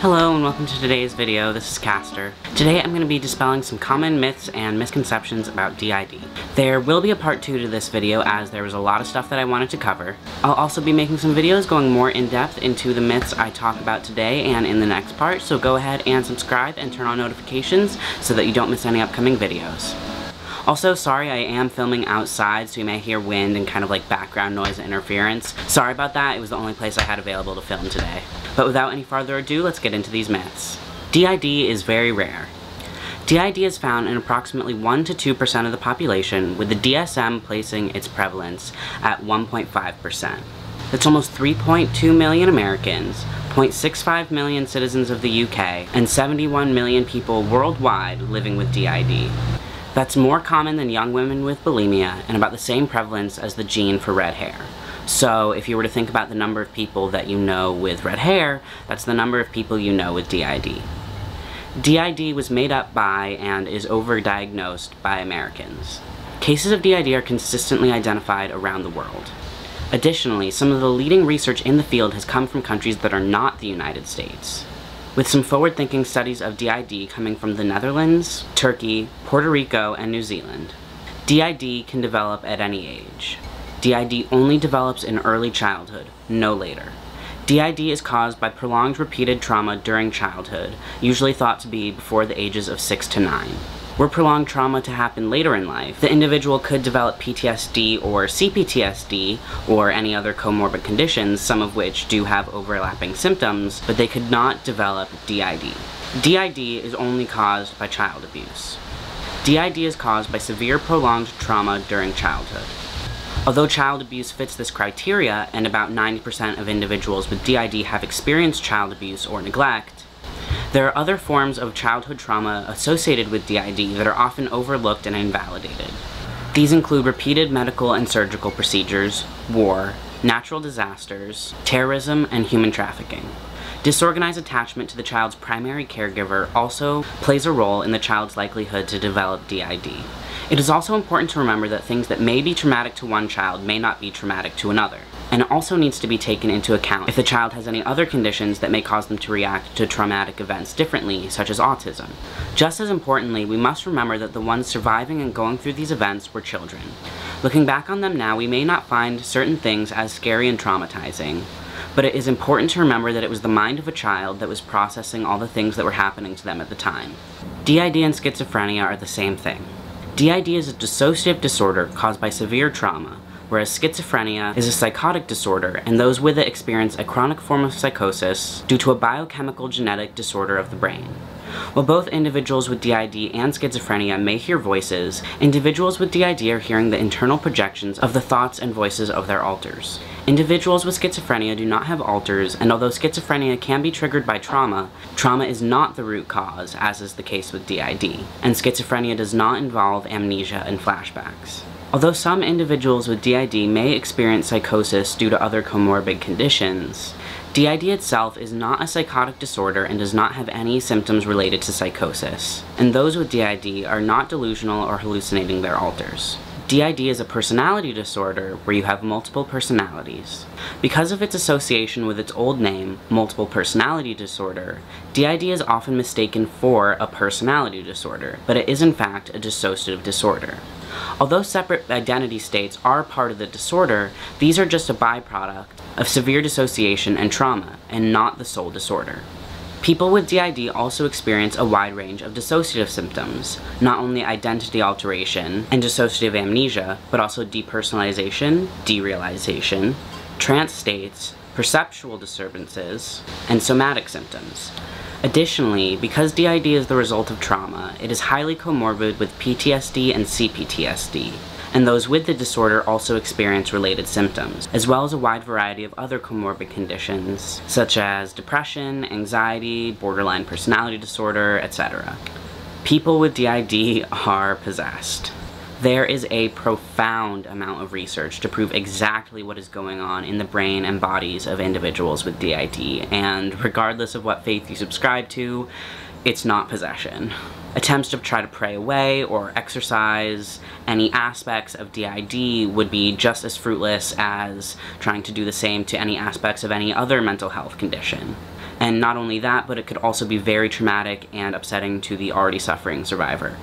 Hello and welcome to today's video. This is Castor. Today I'm going to be dispelling some common myths and misconceptions about DID. There will be a part 2 to this video as there was a lot of stuff that I wanted to cover. I'll also be making some videos going more in depth into the myths I talk about today and in the next part, so go ahead and subscribe and turn on notifications so that you don't miss any upcoming videos. Also, sorry, I am filming outside, so you may hear wind and kind of like background noise and interference. Sorry about that, it was the only place I had available to film today. But without any further ado, let's get into these myths. DID is very rare. DID is found in approximately 1 to 2% of the population, with the DSM placing its prevalence at 1.5%. That's almost 3.2 million Americans, 0.65 million citizens of the UK, and 71 million people worldwide living with DID. That's more common than young women with bulimia and about the same prevalence as the gene for red hair. So if you were to think about the number of people that you know with red hair, that's the number of people you know with DID. DID was made up by and is overdiagnosed by Americans. Cases of DID are consistently identified around the world. Additionally, some of the leading research in the field has come from countries that are not the United States, with some forward-thinking studies of DID coming from the Netherlands, Turkey, Puerto Rico, and New Zealand. DID can develop at any age. DID only develops in early childhood, no later. DID is caused by prolonged repeated trauma during childhood, usually thought to be before the ages of 6 to 9. Were prolonged trauma to happen later in life, the individual could develop PTSD or CPTSD or any other comorbid conditions, some of which do have overlapping symptoms, but they could not develop DID. DID is only caused by child abuse. DID is caused by severe prolonged trauma during childhood. Although child abuse fits this criteria, and about 90% of individuals with DID have experienced child abuse or neglect, there are other forms of childhood trauma associated with DID that are often overlooked and invalidated. These include repeated medical and surgical procedures, war, natural disasters, terrorism, and human trafficking. Disorganized attachment to the child's primary caregiver also plays a role in the child's likelihood to develop DID. It is also important to remember that things that may be traumatic to one child may not be traumatic to another, and it also needs to be taken into account if the child has any other conditions that may cause them to react to traumatic events differently, such as autism. Just as importantly, we must remember that the ones surviving and going through these events were children. Looking back on them now, we may not find certain things as scary and traumatizing, but it is important to remember that it was the mind of a child that was processing all the things that were happening to them at the time. DID and schizophrenia are the same thing. DID is a dissociative disorder caused by severe trauma, whereas schizophrenia is a psychotic disorder, and those with it experience a chronic form of psychosis due to a biochemical genetic disorder of the brain. While both individuals with DID and schizophrenia may hear voices, individuals with DID are hearing the internal projections of the thoughts and voices of their alters. Individuals with schizophrenia do not have alters, and although schizophrenia can be triggered by trauma, trauma is not the root cause, as is the case with DID, and schizophrenia does not involve amnesia and flashbacks. Although some individuals with DID may experience psychosis due to other comorbid conditions, DID itself is not a psychotic disorder and does not have any symptoms related to psychosis, and those with DID are not delusional or hallucinating their alters. DID is a personality disorder where you have multiple personalities. Because of its association with its old name, multiple personality disorder, DID is often mistaken for a personality disorder, but it is in fact a dissociative disorder. Although separate identity states are part of the disorder, these are just a byproduct of severe dissociation and trauma, and not the sole disorder. People with DID also experience a wide range of dissociative symptoms, not only identity alteration and dissociative amnesia, but also depersonalization, derealization, trance states, perceptual disturbances, and somatic symptoms. Additionally, because DID is the result of trauma, it is highly comorbid with PTSD and CPTSD, and those with the disorder also experience related symptoms, as well as a wide variety of other comorbid conditions, such as depression, anxiety, borderline personality disorder, etc. People with DID are possessed. There is a profound amount of research to prove exactly what is going on in the brain and bodies of individuals with DID, and regardless of what faith you subscribe to, it's not possession. Attempts to try to pray away or exorcise any aspects of DID would be just as fruitless as trying to do the same to any aspects of any other mental health condition. And not only that, but it could also be very traumatic and upsetting to the already suffering survivor.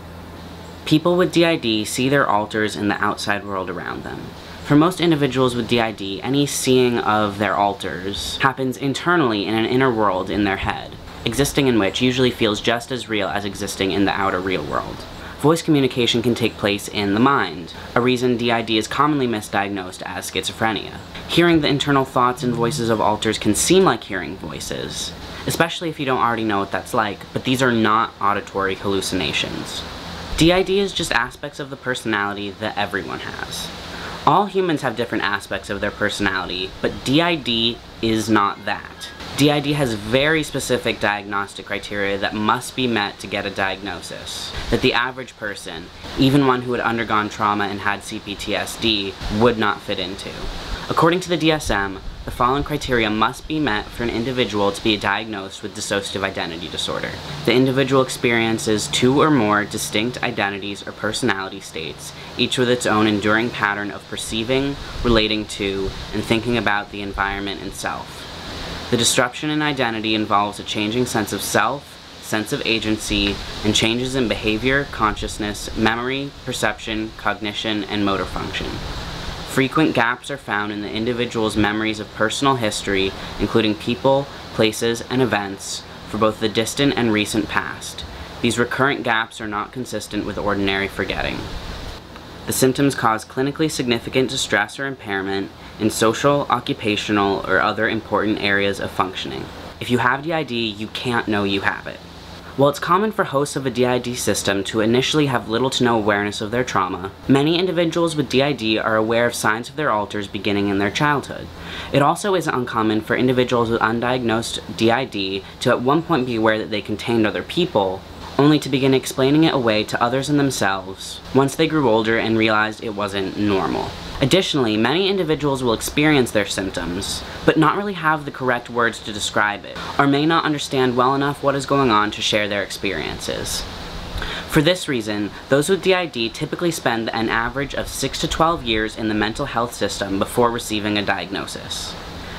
People with DID see their alters in the outside world around them. For most individuals with DID, any seeing of their alters happens internally in an inner world in their head, existing in which usually feels just as real as existing in the outer real world. Voice communication can take place in the mind, a reason DID is commonly misdiagnosed as schizophrenia. Hearing the internal thoughts and voices of alters can seem like hearing voices, especially if you don't already know what that's like, but these are not auditory hallucinations. DID is just aspects of the personality that everyone has. All humans have different aspects of their personality, but DID is not that. DID has very specific diagnostic criteria that must be met to get a diagnosis, that the average person, even one who had undergone trauma and had CPTSD, would not fit into. According to the DSM, the following criteria must be met for an individual to be diagnosed with dissociative identity disorder. The individual experiences two or more distinct identities or personality states, each with its own enduring pattern of perceiving, relating to, and thinking about the environment and self. The disruption in identity involves a changing sense of self, sense of agency, and changes in behavior, consciousness, memory, perception, cognition, and motor function. Frequent gaps are found in the individual's memories of personal history, including people, places, and events, for both the distant and recent past. These recurrent gaps are not consistent with ordinary forgetting. The symptoms cause clinically significant distress or impairment in social, occupational, or other important areas of functioning. If you have DID, you can't know you have it. While it's common for hosts of a DID system to initially have little to no awareness of their trauma, many individuals with DID are aware of signs of their alters beginning in their childhood. It also isn't uncommon for individuals with undiagnosed DID to at one point be aware that they contained other people, only to begin explaining it away to others and themselves once they grew older and realized it wasn't normal. Additionally, many individuals will experience their symptoms, but not really have the correct words to describe it, or may not understand well enough what is going on to share their experiences. For this reason, those with DID typically spend an average of 6 to 12 years in the mental health system before receiving a diagnosis.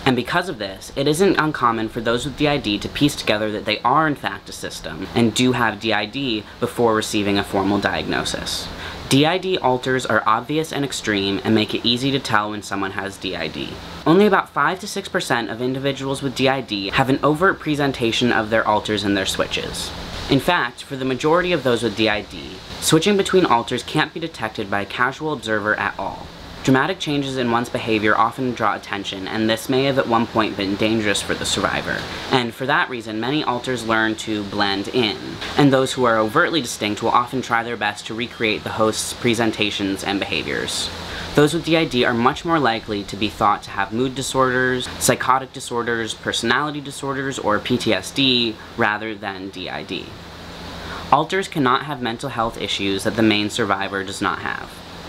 And because of this, it isn't uncommon for those with DID to piece together that they are in fact a system and do have DID before receiving a formal diagnosis. DID alters are obvious and extreme and make it easy to tell when someone has DID. Only about 5 to 6% of individuals with DID have an overt presentation of their alters and their switches. In fact, for the majority of those with DID, switching between alters can't be detected by a casual observer at all. Dramatic changes in one's behavior often draw attention, and this may have at one point been dangerous for the survivor. And for that reason, many alters learn to blend in, and those who are overtly distinct will often try their best to recreate the host's presentations and behaviors. Those with DID are much more likely to be thought to have mood disorders, psychotic disorders, personality disorders, or PTSD, rather than DID. Alters cannot have mental health issues that the main survivor does not have.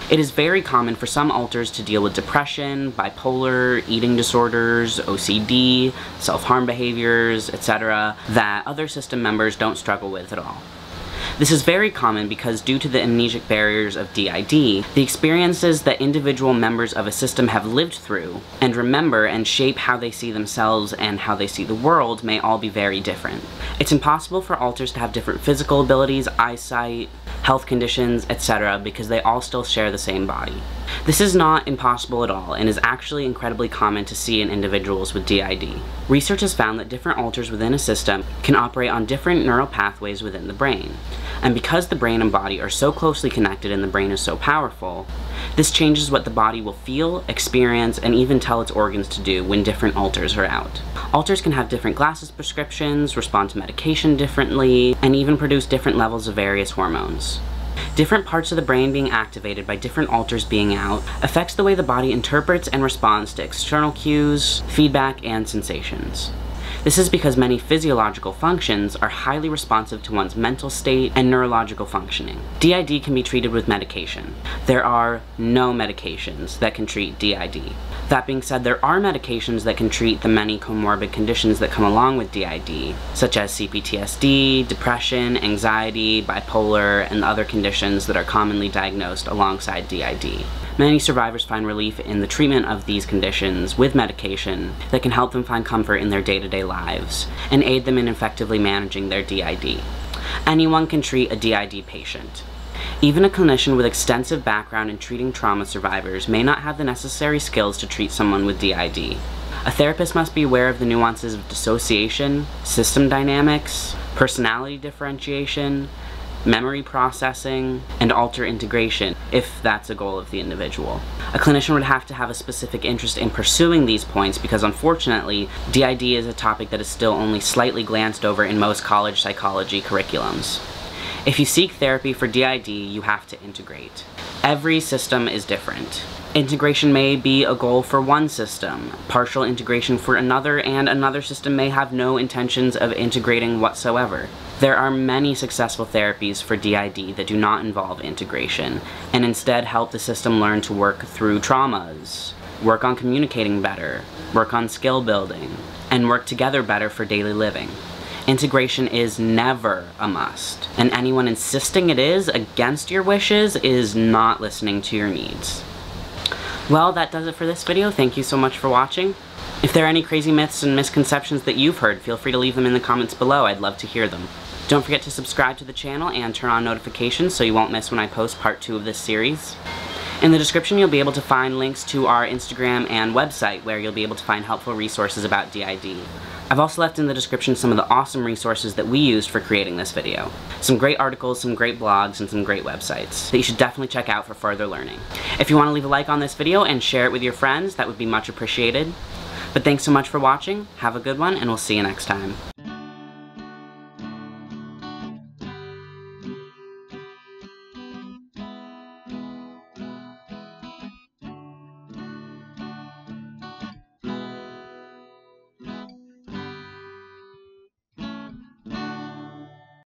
It is very common for some alters to deal with depression, bipolar, eating disorders, OCD, self-harm behaviors, etc. that other system members don't struggle with at all. This is very common because due to the amnesic barriers of DID, the experiences that individual members of a system have lived through and remember and shape how they see themselves and how they see the world may all be very different. It's impossible for alters to have different physical abilities, eyesight, health conditions, etc. because they all still share the same body. This is not impossible at all and is actually incredibly common to see in individuals with DID. Research has found that different alters within a system can operate on different neural pathways within the brain. And because the brain and body are so closely connected and the brain is so powerful, this changes what the body will feel, experience, and even tell its organs to do when different alters are out. Alters can have different glasses prescriptions, respond to medication differently, and even produce different levels of various hormones. Different parts of the brain being activated by different alters being out affects the way the body interprets and responds to external cues, feedback, and sensations. This is because many physiological functions are highly responsive to one's mental state and neurological functioning. DID can be treated with medication. There are no medications that can treat DID. That being said, there are medications that can treat the many comorbid conditions that come along with DID, such as CPTSD, depression, anxiety, bipolar, and other conditions that are commonly diagnosed alongside DID. Many survivors find relief in the treatment of these conditions with medication that can help them find comfort in their day-to-day lives and aid them in effectively managing their DID. Anyone can treat a DID patient. Even a clinician with extensive background in treating trauma survivors may not have the necessary skills to treat someone with DID. A therapist must be aware of the nuances of dissociation, system dynamics, personality differentiation, memory processing, and alter integration, if that's a goal of the individual. A clinician would have to have a specific interest in pursuing these points because, unfortunately, DID is a topic that is still only slightly glanced over in most college psychology curriculums. If you seek therapy for DID, you have to integrate. Every system is different. Integration may be a goal for one system, partial integration for another, and another system may have no intentions of integrating whatsoever. There are many successful therapies for DID that do not involve integration, and instead help the system learn to work through traumas, work on communicating better, work on skill building, and work together better for daily living. Integration is never a must, and anyone insisting it is against your wishes is not listening to your needs. Well, that does it for this video. Thank you so much for watching. If there are any crazy myths and misconceptions that you've heard, feel free to leave them in the comments below. I'd love to hear them. Don't forget to subscribe to the channel and turn on notifications so you won't miss when I post part 2 of this series. In the description, you'll be able to find links to our Instagram and website, where you'll be able to find helpful resources about DID. I've also left in the description some of the awesome resources that we used for creating this video. Some great articles, some great blogs, and some great websites that you should definitely check out for further learning. If you want to leave a like on this video and share it with your friends, that would be much appreciated. But thanks so much for watching, have a good one, and we'll see you next time.